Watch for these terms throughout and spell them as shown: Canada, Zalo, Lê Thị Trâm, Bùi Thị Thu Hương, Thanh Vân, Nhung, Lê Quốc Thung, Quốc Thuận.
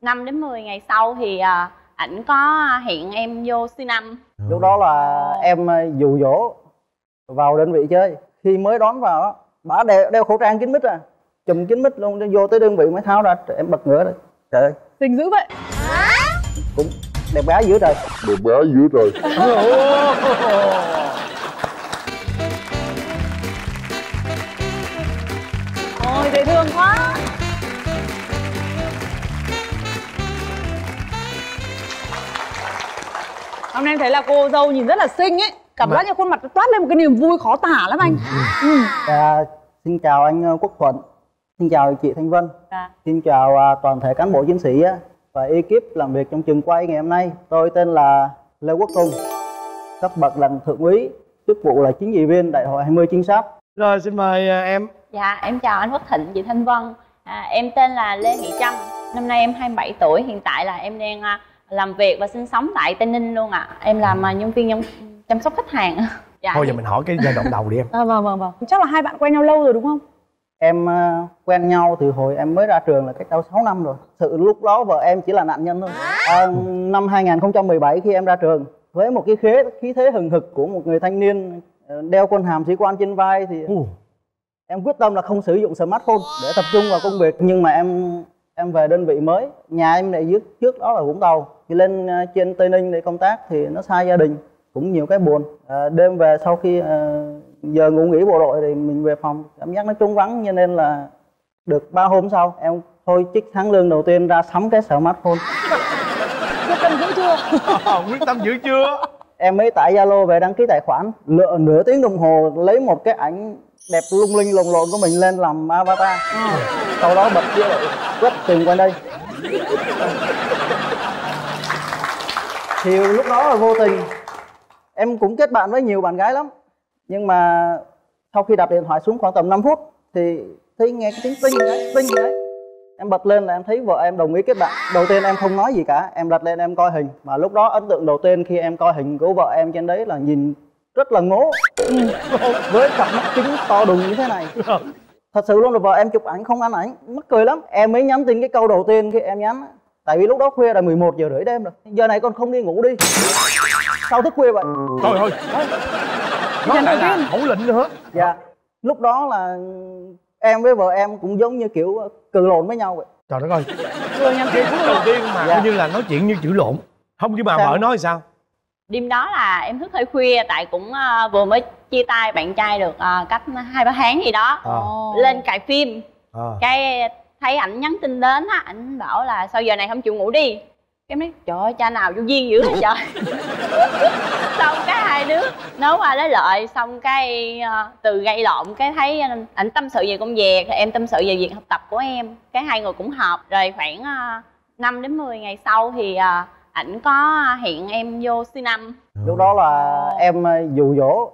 5 đến 10 ngày sau thì ảnh có hẹn em vô C5. Lúc đó là em dụ dỗ vào đơn vị chơi. Khi mới đón vào đó, bà đeo khẩu trang kín mít à, chùm kín mít luôn, vô tới đơn vị mới tháo ra, em bật ngửa rồi. Trời ơi, xinh dữ vậy. Cũng đẹp gái dữ trời. Đẹp gái dữ trời. Ôi, dễ thương quá. Hôm nay em thấy là cô dâu nhìn rất là xinh ấy. Cảm giác như khuôn mặt nó toát lên một cái niềm vui khó tả lắm anh. Xin chào anh Quốc Thuận. Xin chào chị Thanh Vân. Xin chào toàn thể cán bộ chiến sĩ và ekip làm việc trong trường quay ngày hôm nay. Tôi tên là Lê Quốc Thung, cấp bậc là thượng úy, chức vụ là chính trị viên đại hội 20 trinh sát. Rồi xin mời em. Dạ em chào anh Quốc Thịnh, chị Thanh Vân. Em tên là Lê Thị Trâm, năm nay em 27 tuổi, hiện tại là em đang làm việc và sinh sống tại Tây Ninh luôn ạ. Em làm nhân viên chăm sóc khách hàng. Dạ, thôi giờ mình hỏi cái giai đoạn đầu đi em. Vâng. Chắc là hai bạn quen nhau lâu rồi đúng không? Em quen nhau từ hồi em mới ra trường là cách đâu 6 năm rồi. Sự lúc đó vợ em chỉ là nạn nhân thôi. Năm 2017 khi em ra trường, với một cái khí thế hừng hực của một người thanh niên đeo quân hàm sĩ quan trên vai thì em quyết tâm là không sử dụng smartphone để tập trung vào công việc. Nhưng mà em về đơn vị mới, nhà em lại trước đó là Vũng Tàu, thì lên trên Tây Ninh để công tác thì nó xa gia đình, cũng nhiều cái buồn. Đêm về sau khi giờ ngủ nghỉ bộ đội thì mình về phòng, cảm giác nó trống vắng, cho nên là được 3 hôm sau em thôi trích tháng lương đầu tiên ra sắm cái smartphone. Quyết tâm dữ chưa? Quyết tâm dữ chưa? Em mới tải Zalo về đăng ký tài khoản, lựa nửa tiếng đồng hồ lấy một cái ảnh đẹp lung linh lồng lộn của mình lên làm avatar, sau đó bật kia lại quét tìm qua đây. Thì lúc đó là vô tình em cũng kết bạn với nhiều bạn gái lắm, nhưng mà sau khi đặt điện thoại xuống khoảng tầm 5 phút thì thấy nghe cái tiếng tinh đấy. Em bật lên là em thấy vợ em đồng ý kết bạn. Đầu tiên em không nói gì cả, em đặt lên em coi hình, mà lúc đó ấn tượng đầu tiên khi em coi hình của vợ em trên đấy là nhìn rất là ngố, với cặp mắt kính to đùng như thế này. Thật sự luôn là vợ em chụp ảnh không ăn ảnh, mắc cười lắm. Em mới nhắn tin cái câu đầu tiên khi em nhắn, tại vì lúc đó khuya là 11 giờ rưỡi đêm rồi, giờ này con không đi ngủ đi, sao thức khuya vậy? Trời ơi, nó lại là khẩu lệnh nữa. Dạ, lúc đó là em với vợ em cũng giống như kiểu cự lộn với nhau vậy. Trời đất ơi, cái phút đầu tiên mà coi như là nói chuyện như chữ lộn. Không, chứ bà vợ nói sao? Đêm đó là em thức hơi khuya, tại cũng vừa mới chia tay bạn trai được cách 2-3 tháng gì đó. Lên cài phim, cái thấy ảnh nhắn tin đến á, ảnh bảo là sao giờ này không chịu ngủ đi. Em nói trời ơi, cha nào vô duyên dữ vậy trời. Xong cái hai đứa nấu qua lấy lợi, xong cái từ gây lộn cái thấy ảnh tâm sự về công việc, em tâm sự về việc học tập của em, cái hai người cũng hợp. Rồi khoảng 5 đến 10 ngày sau thì ảnh có hẹn em vô C5. Lúc đó là em dụ dỗ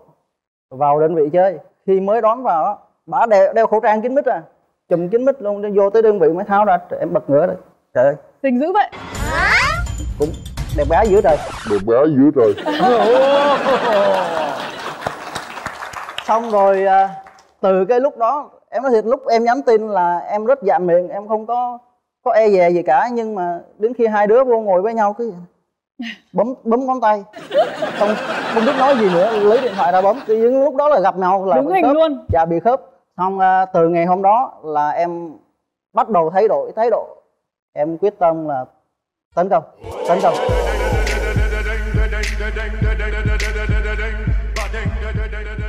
vào đơn vị chơi. Khi mới đón vào đó, bà đeo khẩu trang kín mít à, chùm kín mít luôn, vô tới đơn vị mới tháo ra, em bật ngửa rồi. Trời ơi, xinh dữ vậy. Cũng đẹp gái dữ trời. Đẹp gái dữ trời. Xong rồi từ cái lúc đó, em nói thiệt lúc em nhắn tin là em rất dạn miệng, em không có e dè gì cả, nhưng mà đến khi hai đứa vô ngồi với nhau cứ bấm ngón tay, không biết nói gì nữa, lấy điện thoại ra bấm. Thì những lúc đó là gặp nhau là đúng hình khớp luôn. Dạ, bị khớp. Xong từ ngày hôm đó là em bắt đầu thay đổi thái độ, em quyết tâm là tấn công.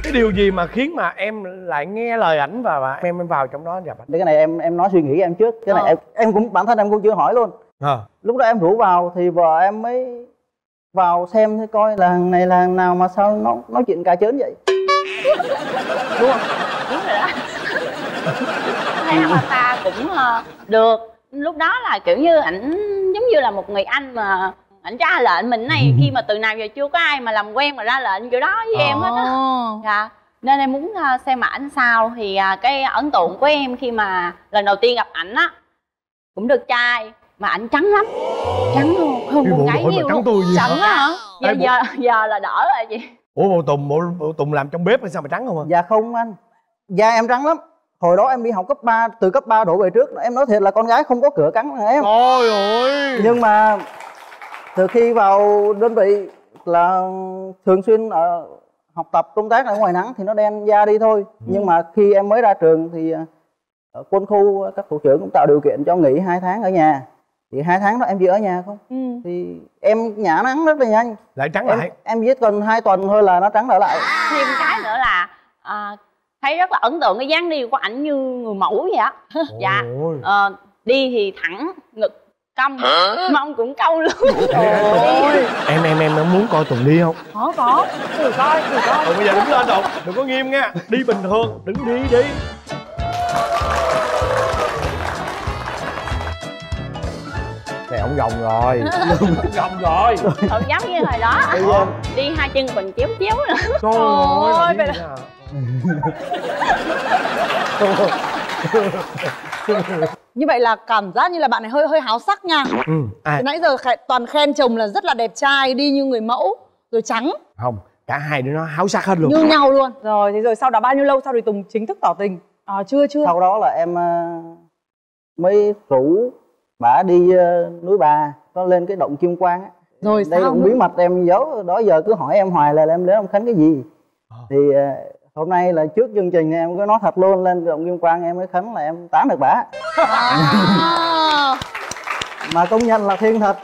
Cái điều gì mà khiến mà em lại nghe lời ảnh và em vào trong đó nhập anh? Cái này em nói suy nghĩ em trước. Cái này em cũng bản thân em cũng chưa hỏi luôn. Lúc đó em rủ vào thì vợ em mới vào xem thế coi là hàng này là hàng nào mà sao nó nói chuyện cà chớn vậy. Đúng không? Đúng rồi đó. Thấy ta cũng được. Lúc đó là kiểu như ảnh giống như là một người anh mà ảnh ra lệnh mình này, khi mà từ nào giờ chưa có ai mà làm quen mà ra lệnh kiểu đó với em hết á. Dạ, nên em muốn xem mà ảnh sao. Thì cái ấn tượng của em khi mà lần đầu tiên gặp ảnh á, cũng được trai mà ảnh trắng lắm, trắng luôn, không một cái gì trắng luôn. Trắng á hả? Giờ là đỡ rồi chị. Ủa bộ Tùng làm trong bếp hay sao mà trắng không ạ? Dạ không anh, da em trắng lắm. Hồi đó em đi học cấp 3, từ cấp 3 đổ về trước. Em nói thiệt là con gái không có cửa cắn em. Ôi ôi. Nhưng mà từ khi vào đơn vị là thường xuyên ở học tập công tác ở ngoài nắng thì nó đen da đi thôi. Nhưng mà khi em mới ra trường thì ở quân khu các thủ trưởng cũng tạo điều kiện cho nghỉ 2 tháng ở nhà. Thì 2 tháng đó em chỉ ở nhà không? Thì em nhả nắng rất là nhanh. Lại trắng lại. Em chỉ cần 2 tuần thôi là nó trắng trở lại. Thêm cái nữa là thấy rất là ấn tượng cái dáng đi của ảnh như người mẫu vậy á. Dạ. Đi thì thẳng, ngực cong, mông cũng cong luôn. Em muốn coi Tùng đi không? Có. Tùng coi, Tùng coi. Bây giờ đứng lên Tùng, đừng có nghiêm nha. Đi bình thường, đứng đi. Này ổng gồng rồi. Ổng giống như hồi đó. Đi 2 chân mình chéo chéo nữa. Trời ơi. Như vậy là cảm giác như là bạn này hơi háo sắc nha. Nãy giờ toàn khen chồng là rất là đẹp trai, đi như người mẫu, rồi trắng. Không, cả hai đứa nó háo sắc hết luôn, như nhau luôn. Rồi thế rồi sau đó bao nhiêu lâu sau thì Tùng chính thức tỏ tình? Chưa. Sau đó là em mới rủ bả đi núi Bà, có lên cái động Kim Quang á. Rồi đây cũng bí mật em giấu, đó giờ cứ hỏi em hoài là em đến ông Khánh cái gì. Thì hôm nay là trước chương trình em có nói thật luôn, lên động Kim Quang em mới khấn là em tán được bả. Mà công nhận là thiên thật.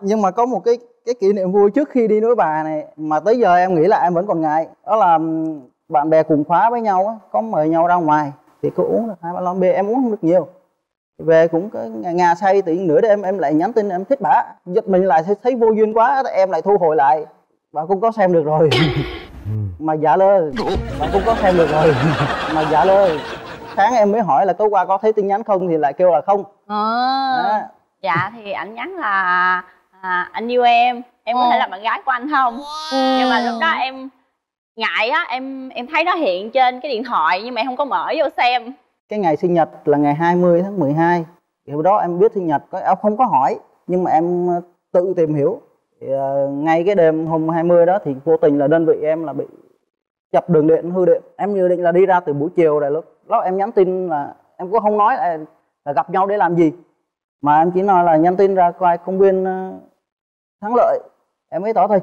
Nhưng mà có một cái kỷ niệm vui trước khi đi núi Bà này mà tới giờ em nghĩ là em vẫn còn ngại. Đó là bạn bè cùng khóa với nhau á, có mời nhau ra ngoài thì cô uống được 2-3 lon bia, em uống không được nhiều. Về cũng có ngà say tự nhiên nửa đêm em lại nhắn tin em thích bả, giật mình lại thấy vô duyên quá, em lại thu hồi lại. Bà cũng có xem được rồi. Mà dạ lơ, bạn cũng có xem được rồi. Mà dạ lơ, sáng em mới hỏi là tối qua có thấy tin nhắn không thì lại kêu là không. Dạ thì ảnh nhắn là anh yêu em có thể là bạn gái của anh không. Nhưng mà lúc đó em ngại á, em thấy nó hiện trên cái điện thoại nhưng mà em không có mở vô xem. Cái ngày sinh nhật là ngày 20 tháng 12. Điều đó em biết sinh nhật, em không có hỏi nhưng mà em tự tìm hiểu. Thì ngay cái đêm hôm 20 đó thì vô tình là đơn vị em là bị chập đường điện hư điện. Em dự định là đi ra từ buổi chiều rồi, lúc em nhắn tin là em cũng không nói là gặp nhau để làm gì, mà em chỉ nói là nhắn tin ra coi công viên Thắng Lợi. Em mới tỏ tình,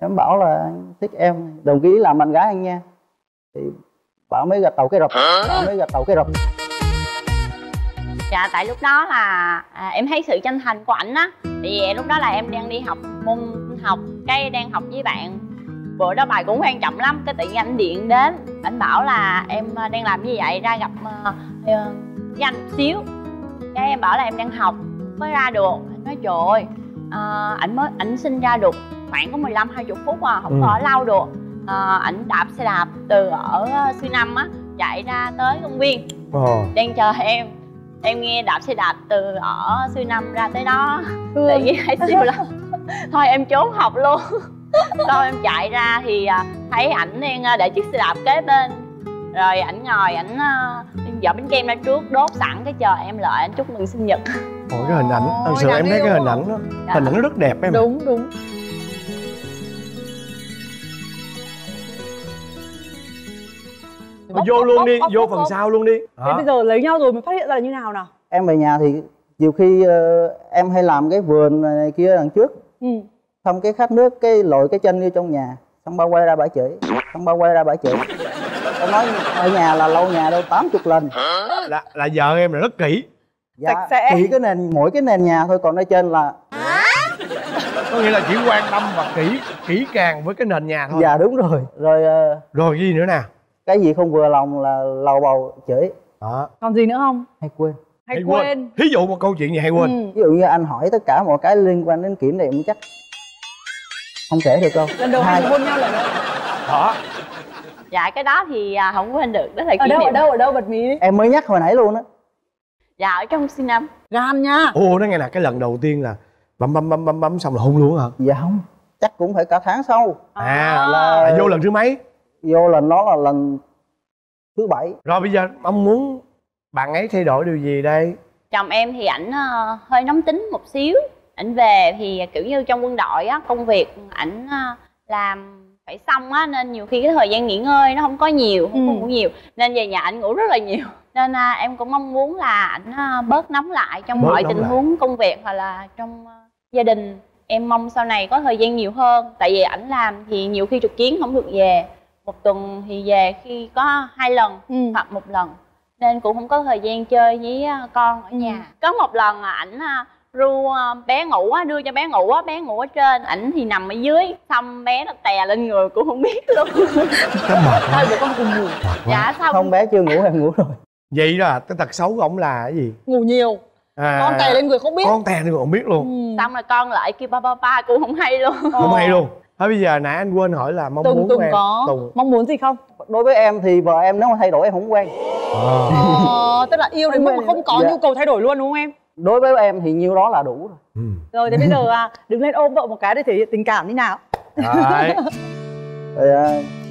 em bảo là anh thích em, đồng ý làm bạn gái anh nha. Thì bảo mới gật đầu cái rập. Dạ tại lúc đó là em thấy sự chân thành của ảnh á. Thì lúc đó là em đang đi học môn học, cái đang học với bạn. Bữa đó bài cũng quan trọng lắm, cái tự nhiên anh điện đến, anh bảo là em đang làm như vậy, ra gặp với anh một xíu. Cái em bảo là em đang học mới ra được. Anh nói trời ơi, ảnh sinh ra được khoảng có 15-20 phút mà không có ở lâu được. Ảnh đạp xe đạp từ ở Sư Năm á, chạy ra tới công viên đang chờ em. Em nghe đạp xe đạp từ ở Sư Năm ra tới đó tự nhiên thấy siêu lắm. Thôi em trốn học luôn. Sau em chạy ra thì thấy ảnh đang để chiếc xe đạp kế bên. Rồi ảnh ngồi, ảnh vỏ bánh kem ra trước đốt sẵn, cái chờ em lại, ảnh chúc mừng sinh nhật. Ôi cái hình ảnh, thật sự em thấy cái hình ảnh đó, hình ảnh rất đẹp em. Đúng. Vô luôn đi, vô phần sau luôn đi. Thế bây giờ lấy nhau rồi mới phát hiện ra là như nào nào? Em về nhà thì nhiều khi em hay làm cái vườn này kia đằng trước. Xong cái khát nước, cái lội cái chân vô trong nhà. Xong ba quay ra bả chửi. Em nói ở nhà là lau nhà đâu 80 lần. Là vợ em là rất kỹ. Dạ, kỹ cái nền, mỗi cái nền nhà thôi, còn ở trên là có nghĩa là chỉ quan tâm và kỹ càng với cái nền nhà thôi. Dạ đúng rồi. Rồi cái gì nữa nè? Cái gì không vừa lòng là lầu bầu chửi. Còn gì nữa không? Hay quên. Thí dụ một câu chuyện gì hay quên? Ví dụ như anh hỏi tất cả mọi cái liên quan đến kiểm điểm chắc không kể được đâu. Lần đầu hai người hôn nhau lần nữa. Dạ cái đó thì không quên được. Đó là kỷ niệm. Ở đâu bật mí đi. Em mới nhắc hồi nãy luôn á. Dạ ở trong Sinh Năm. Gan nha. Nó nghe nè, cái lần đầu tiên là bấm xong là hôn luôn hả? Dạ không, chắc cũng phải cả tháng sau. Là vô lần thứ mấy? Vô lần đó là lần thứ 7. Rồi bây giờ ông muốn bạn ấy thay đổi điều gì đây? Chồng em thì ảnh hơi nóng tính một xíu. Ảnh về thì kiểu như trong quân đội á, công việc ảnh làm phải xong á, nên nhiều khi cái thời gian nghỉ ngơi nó không có nhiều, không có ngủ nhiều, nên về nhà ảnh ngủ rất là nhiều. Nên em cũng mong muốn là ảnh bớt nóng lại trong mọi tình huống công việc hoặc là trong gia đình. Em mong sau này có thời gian nhiều hơn. Tại vì ảnh làm thì nhiều khi trực chiến không được về. Một tuần thì về khi có 2 lần hoặc 1 lần. Nên cũng không có thời gian chơi với con ở nhà. Có một lần là ảnh ru bé ngủ á, đưa cho bé ngủ ở trên, ảnh thì nằm ở dưới, xong bé nó tè lên người cũng không biết luôn. Thôi được con cùng ngủ. Dạ xong. Không, bé chưa ngủ em ngủ rồi. Vậy là cái tật xấu của ổng là cái gì? Ngủ nhiều. Con tè lên người không biết. Con tè lên người không biết luôn. Xong rồi con lại kêu ba cũng không hay luôn. Không hay luôn. Thế bây giờ nãy anh quên hỏi là mong muốn của em. Tùng có mong muốn gì không? Đối với em thì vợ em nếu mà thay đổi em không quen. Tức là yêu đến mức mà không có nhu cầu thay đổi luôn đúng không em? Đối với em thì nhiêu đó là đủ rồi. Rồi thì bây giờ đứng lên ôm vợ một cái để thể hiện tình cảm như nào. Thì,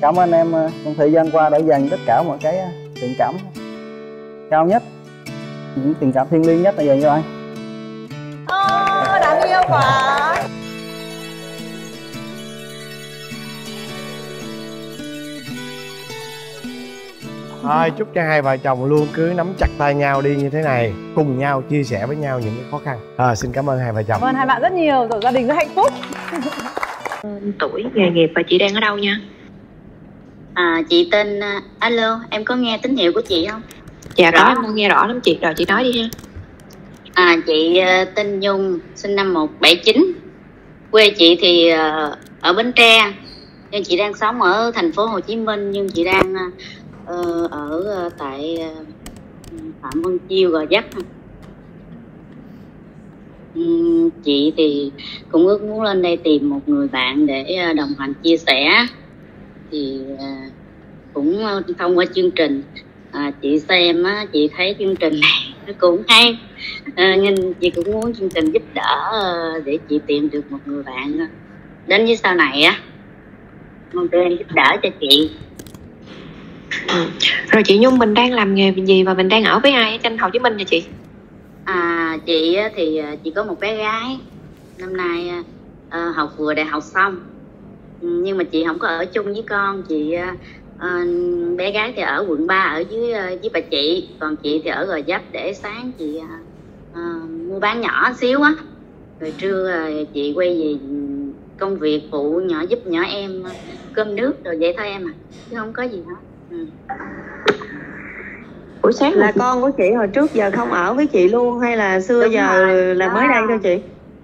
cảm ơn em trong thời gian qua đã dành tất cả mọi cái tình cảm cao nhất, những tình cảm thiêng liêng nhất là dành cho anh. Đáng yêu quá. Thôi chúc cho hai vợ chồng luôn cứ nắm chặt tay nhau đi như thế này, cùng nhau chia sẻ với nhau những cái khó khăn. Xin cảm ơn hai vợ chồng. Cảm ơn hai bạn rất nhiều, rồi gia đình rất hạnh phúc. Tuổi, nghề nghiệp và chị đang ở đâu nha? Chị tên alo, em có nghe tín hiệu của chị không? Dạ có, em nghe rõ lắm chị, rồi chị nói đi ha. Chị tên Nhung, sinh năm 1979. Quê chị thì ở Bến Tre. Nhưng chị đang sống ở thành phố Hồ Chí Minh, nhưng chị đang ở tại Phạm Văn Chiêu, Gò Vấp. Chị thì cũng ước muốn lên đây tìm một người bạn để đồng hành chia sẻ. Thì cũng thông qua chương trình chị xem, chị thấy chương trình này nó cũng hay nên chị cũng muốn chương trình giúp đỡ để chị tìm được một người bạn đến với sau này á. Mong tụi em giúp đỡ cho chị. Rồi chị Nhung, mình đang làm nghề gì và mình đang ở với ai ở trên Hồ Chí Minh vậy chị? Chị thì chị có một bé gái năm nay học vừa đại học xong, nhưng mà chị không có ở chung với con. Chị bé gái thì ở quận 3 ở dưới với bà chị, còn chị thì ở Gò Vấp để sáng chị mua bán nhỏ xíu á, rồi trưa chị quay về công việc phụ nhỏ, giúp nhỏ em cơm nước rồi vậy thôi em à, chứ không có gì hết. Buổi sáng là con của chị hồi trước giờ không ở với chị luôn hay là xưa giờ là mới đây thôi chị?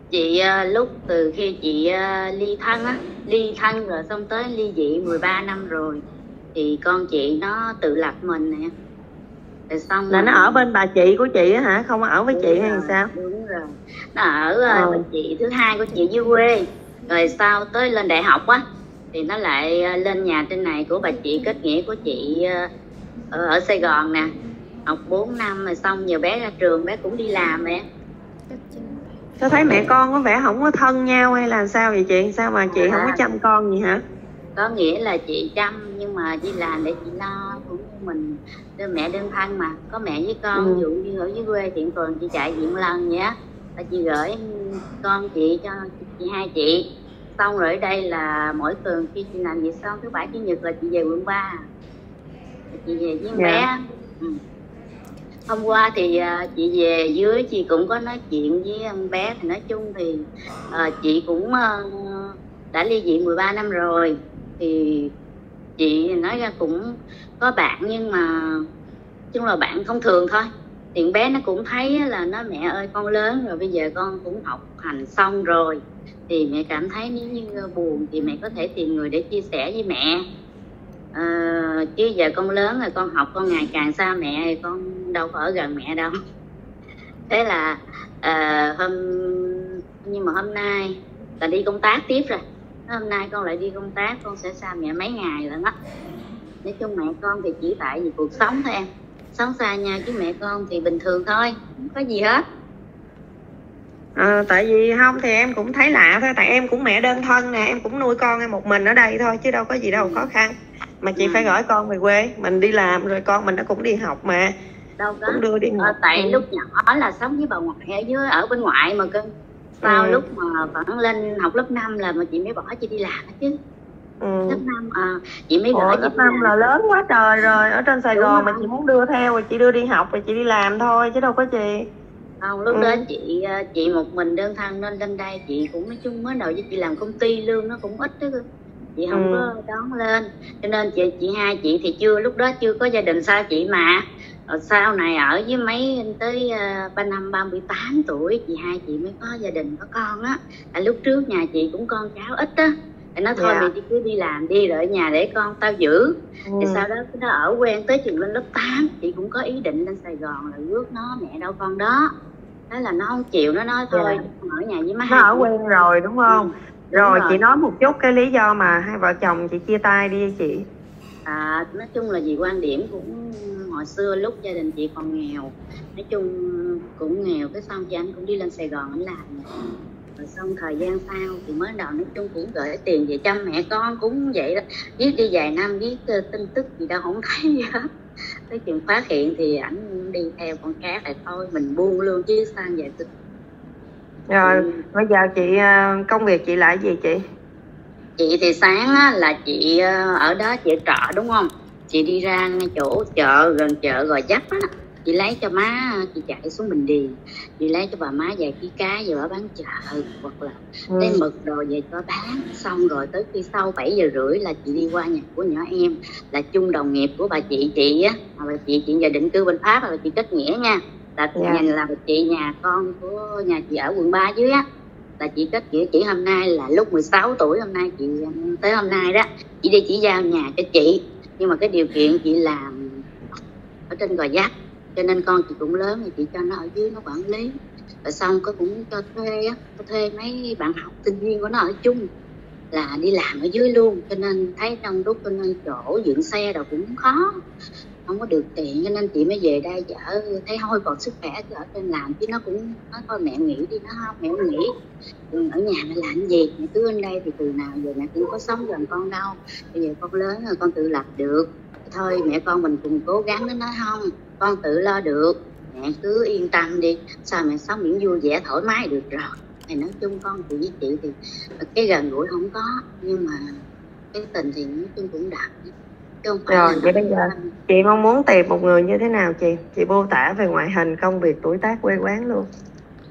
Chị lúc từ khi chị ly thân á, ly thân rồi xong tới ly dị 13 năm rồi, thì con chị nó tự lập mình nè. Rồi xong là nó ở bên bà chị của chị á hả, không ở với chị hay sao? Đúng rồi, nó ở bà chị thứ hai của chị dưới quê, rồi sau tới lên đại học á thì nó lại lên nhà trên này của bà chị, kết nghĩa của chị ở Sài Gòn nè, học 4 năm rồi xong giờ bé ra trường, bé cũng đi làm mẹ. Tôi thấy mẹ con có vẻ không có thân nhau hay là sao vậy chị? Sao mà chị không có chăm con gì hả? Có nghĩa là chị chăm nhưng mà đi làm để chị lo, cũng như mình đơn mẹ đơn thân mà, có mẹ với con. Ví dụ như ở dưới quê chị còn chị chạy viện lần vậy á, và chị gửi con chị cho chị hai chị. Xong rồi ở đây là mỗi tuần khi chị làm việc xong thứ Bảy Chủ Nhật là chị về quận 3, chị về với bé. Hôm qua thì chị về dưới chị cũng có nói chuyện với ông bé, thì nói chung thì chị cũng đã ly dị 13 năm rồi, thì chị nói ra cũng có bạn nhưng mà chung là bạn không thường thôi. Thì bé nó cũng thấy là nó mẹ ơi con lớn rồi, bây giờ con cũng học hành xong rồi, thì mẹ cảm thấy nếu như buồn thì mẹ có thể tìm người để chia sẻ với mẹ. Chứ giờ con lớn rồi, con học con ngày càng xa mẹ thì con đâu có ở gần mẹ đâu. Thế là nhưng mà hôm nay là đi công tác tiếp rồi. Hôm nay con lại đi công tác, con sẽ xa mẹ mấy ngày rồi đó. Nói chung mẹ con thì chỉ tại vì cuộc sống thôi em, sống xa nhà chứ mẹ con thì bình thường thôi, không có gì hết. Tại vì không thì em cũng thấy lạ thôi, tại em cũng mẹ đơn thân nè, em cũng nuôi con em một mình ở đây thôi chứ đâu có gì đâu khó khăn. Mà chị phải gửi con về quê, mình đi làm rồi con mình nó cũng đi học mà. Đâu có. Cũng đưa đi học. Tại lúc nhỏ là sống với bà ngoại ở bên ngoại mà cưng. Sau lúc mà vẫn lên học lớp 5 là mà chị mới bỏ chị đi làm đó chứ. Lớp 5 à, chị mới gửi. Lớp 5 là lớn quá trời rồi, ở trên Sài Gòn mà chị muốn đưa theo rồi chị đưa đi học rồi chị đi làm thôi chứ đâu có chị. Không, lúc đó chị một mình đơn thân nên lên đây chị cũng nói chung mới đầu với chị làm công ty lương nó cũng ít đó, chị không có đón lên. Cho nên chị hai chị thì chưa, lúc đó chưa có gia đình xa chị mà. Rồi sau này ở với mấy tới 38 tuổi chị hai chị mới có gia đình có con á. À, lúc trước nhà chị cũng con cháu ít á. Nó thôi mày cứ đi làm đi rồi ở nhà để con tao giữ. Thì sau đó nó ở quen tới chừng lên lớp 8 chị cũng có ý định lên Sài Gòn là rước nó, mẹ đâu con đó. Đó là nó không chịu, nó nói thôi ở nhà với má. Nó ở quen rồi đúng không? Rồi chị nói một chút cái lý do mà hai vợ chồng chị chia tay đi chị. À, nói chung là vì quan điểm cũng hồi xưa lúc gia đình chị còn nghèo, nói chung cũng nghèo, cái xong chị anh cũng đi lên Sài Gòn anh làm. Rồi xong thời gian sau thì mới đầu nói chung cũng gửi tiền về chăm mẹ con cũng vậy đó, viết đi vài năm viết tin tức gì đâu không thấy gì hết. Tới chuyện phát hiện thì ảnh đi theo con cá lại thôi, mình buông luôn chứ sang vậy. Rồi bây giờ chị công việc chị lại gì chị? Chị thì sáng á, là chị ở đó chị trọ đúng không? Chị đi ra ngay chỗ chợ, gần chợ Gò Vấp á, chị lấy cho má, chị chạy xuống Bình Điền, chị lấy cho bà má vài ký cá về bà bán chợ hoặc là lấy mực đồ về cho bán. Xong rồi tới khi sau 7 giờ rưỡi là chị đi qua nhà của nhỏ em là chung đồng nghiệp của bà chị á, bà chị về định cư bên Pháp, bà chị kết nghĩa nha, là là bà chị nhà con của nhà chị ở quận 3 dưới á, là chị kết nghĩa chị hôm nay là lúc 16 tuổi, hôm nay chị tới hôm nay đó chị đi chỉ giao nhà cho chị, nhưng mà cái điều kiện chị làm ở trên Gò Vấp cho nên con chị cũng lớn thì chị cho nó ở dưới nó quản lý. Rồi xong có cũng cho thuê á, thuê mấy bạn học sinh viên của nó ở chung là đi làm ở dưới luôn, cho nên thấy đông đúc cho nên chỗ dựng xe đâu cũng khó, không có được tiện, cho nên chị mới về đây ở, thấy hôi còn sức khỏe ở trên làm chứ nó cũng nói thôi mẹ nghỉ đi, nó không, mẹ không nghỉ, ở nhà mẹ làm gì, mẹ cứ ở đây thì từ nào giờ mẹ cũng có sống gần con đâu, bây giờ con lớn rồi con tự lập được, thôi mẹ con mình cùng cố gắng. Nó nói không, con tự lo được, mẹ cứ yên tâm đi, sao mẹ sống miễn vui vẻ thoải mái được rồi. Thì nói chung con chị với chị thì cái gần gũi không có, nhưng mà cái tình thì nói chung cũng đặc. Rồi vậy bây giờ chị mong muốn tìm một người như thế nào chị? Chị mô tả về ngoại hình, công việc, tuổi tác, quê quán luôn.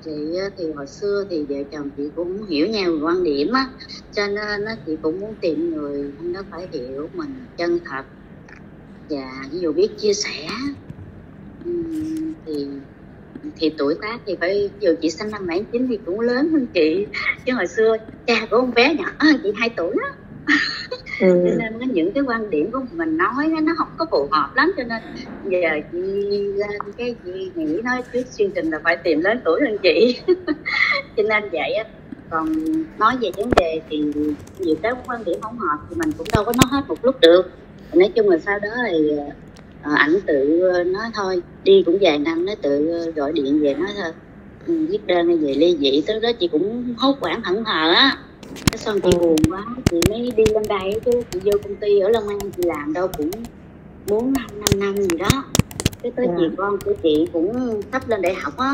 Chị thì hồi xưa thì vợ chồng chị cũng hiểu nhau về quan điểm á, cho nên chị cũng muốn tìm người nó phải hiểu mình chân thật và ví dụ biết chia sẻ. Thì tuổi tác thì phải, dù chị sinh năm 79 thì cũng lớn hơn chị, chứ hồi xưa cha của con bé nhỏ chị 2 tuổi đó. Cho nên những cái quan điểm của mình nói nó không có phù hợp lắm, cho nên giờ chị lên cái gì nghĩ nói trước chương trình là phải tìm lớn tuổi hơn chị. Cho nên vậy á. Còn nói về vấn đề thì nhiều cái quan điểm không hợp thì mình cũng đâu có nói hết một lúc được. Nói chung là sau đó thì ảnh tự nói thôi, đi cũng vài năm nó tự gọi điện về nói thôi viết đơn về ly dị. Tới đó chị cũng hốt hoảng thẫn thờ á, xong chị buồn quá chị mới đi lên đây, chứ chị vô công ty ở Long An chị làm đâu cũng 4-5 năm gì đó. Cái tới chị con của chị cũng sắp lên đại học á,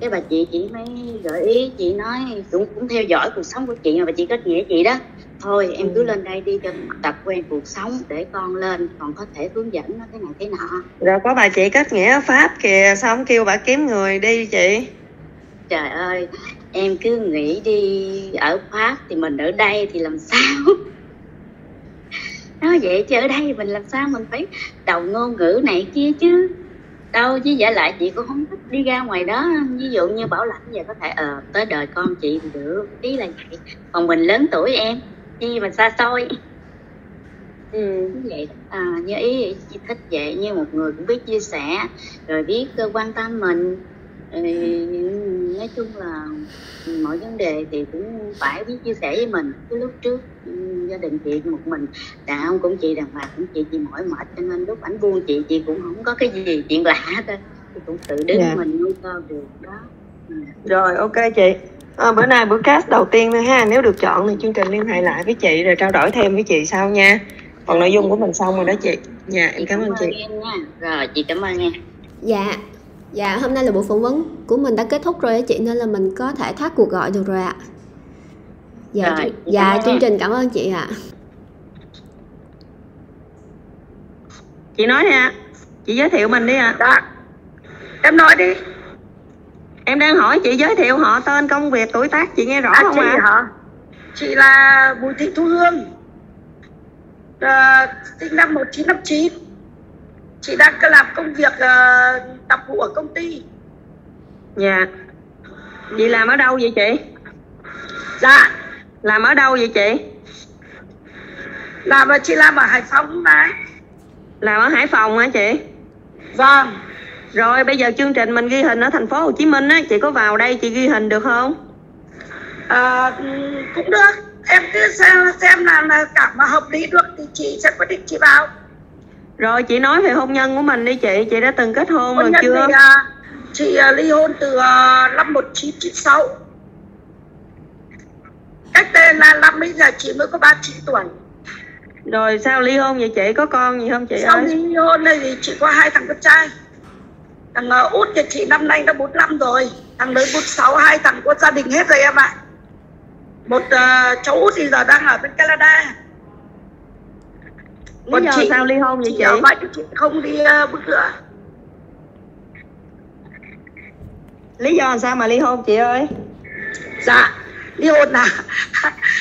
cái bà chị mới gợi ý, chị nói cũng theo dõi cuộc sống của chị mà bà chị kết nghĩa chị đó, thôi em cứ lên đây đi cho tập quen cuộc sống để con lên còn có thể hướng dẫn nó thế này thế nọ. Rồi có bà chị kết nghĩa ở Pháp kìa, sao không kêu bà kiếm người đi chị? Trời ơi, em cứ nghĩ đi ở Pháp thì mình ở đây thì làm sao? Nói vậy chứ ở đây mình làm sao, mình phải đầu ngôn ngữ này kia chứ. Đâu chứ giả lại chị cũng không thích đi ra ngoài đó, ví dụ như bảo lãnh vậy có thể tới đời con chị thì được, ý là vậy. Còn mình lớn tuổi em, đi mà xa xôi. Vậy như ý chị thích vậy, như một người cũng biết chia sẻ, rồi biết quan tâm mình. Nói chung là mọi vấn đề thì cũng phải biết chia sẻ với mình. Cái lúc trước gia đình chị một mình, đàn ông cũng chị, đàn bà cũng chị mỏi mệt, cho nên lúc ảnh buông chị cũng không có cái gì chuyện lạ thôi, chị cũng tự đứng mình nuôi con được đó. Rồi ok chị, bữa nay bữa cast đầu tiên thôi ha, nếu được chọn thì chương trình liên hệ lại với chị rồi trao đổi thêm với chị sau nha. Còn nội dung của mình xong rồi đó chị nha. Em cảm ơn chị nha. Rồi chị cảm ơn em. Dạ, hôm nay là buổi phỏng vấn của mình đã kết thúc rồi á chị, nên là mình có thể thoát cuộc gọi được rồi ạ. Dạ, chương trình cảm ơn chị ạ. Chị nói ha, chị giới thiệu mình đi ạ. À. Em nói đi. Em đang hỏi chị giới thiệu họ, tên, công việc, tuổi tác, chị nghe rõ không ạ? À? Chị là Bùi Thị Thu Hương, sinh năm 1959. Chị đang làm công việc đặc vụ ở công ty. Dạ. Yeah. Chị làm ở đâu vậy chị? Dạ. Làm ở đâu vậy chị? Chị làm ở Hải Phòng đấy. Làm ở Hải Phòng hả chị? Vâng. Rồi bây giờ chương trình mình ghi hình ở thành phố Hồ Chí Minh á, chị có vào đây chị ghi hình được không? À, cũng được. Em cứ xem là cảm mà hợp lý được thì chị sẽ quyết định chị vào. Rồi chị nói về hôn nhân của mình đi chị. Chị đã từng kết hôn rồi chưa? Thì, chị ly hôn từ năm 1996. Cách đây là năm bây giờ chị mới có 39 tuổi. Rồi sao ly hôn vậy chị? Có con gì không chị ơi? Sau ly hôn này thì chị có 2 thằng con trai. Thằng út thì chị năm nay đã 45 rồi. Thằng lớn 46, 2 thằng có gia đình hết rồi em ạ. Một cháu út thì giờ đang ở bên Canada. Còn chị sao ly hôn vậy chị? Vậy chị không đi bước nữa. Lý do sao mà ly hôn chị ơi? Dạ, ly hôn là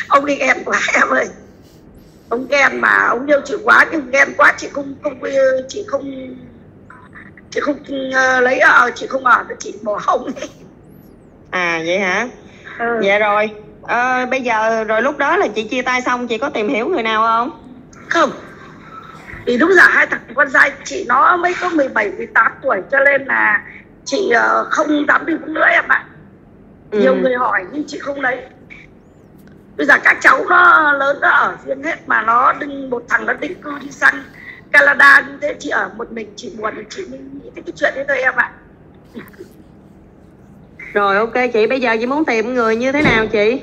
ông đi ghen quá em ơi. Ông ghen mà ông yêu chị quá, nhưng ghen quá chị không ở, chị bỏ ông ấy. À vậy hả? Ừ. Dạ rồi. Bây giờ rồi lúc đó là chị chia tay xong chị có tìm hiểu người nào không? Không. Thì đúng giờ 2 thằng con trai chị nó mới có 17, 18 tuổi cho nên là chị không dám đi nữa em ạ. Ừ. Nhiều người hỏi nhưng chị không lấy. Bây giờ các cháu nó lớn nó ở riêng hết mà nó một thằng định cư đi sang Canada như thế, chị ở một mình chị buồn, chị mới nghĩ cái chuyện đấy thôi em ạ. Rồi ok chị, bây giờ chị muốn tìm người như thế nào chị?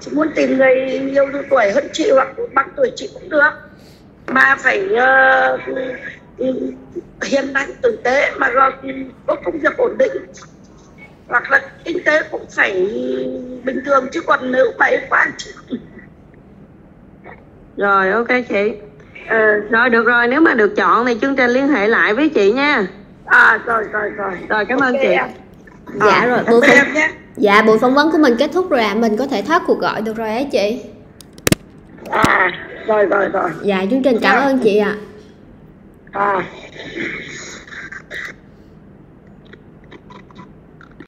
Chị muốn tìm người yêu tuổi hơn chị hoặc bằng tuổi chị cũng được. Mà phải hiền lành tử tế mà có công việc ổn định. Hoặc là kinh tế cũng phải bình thường chứ còn nếu bậy quá chị. Rồi ok chị. Rồi được rồi, nếu mà được chọn thì chương trình liên hệ lại với chị nha. À rồi. Rồi cảm ơn chị. Dạ rồi buổi phỏng vấn của mình kết thúc rồi ạ, mình có thể thoát cuộc gọi được rồi á chị. À rồi. Dạ chương trình cảm ơn chị ạ. À.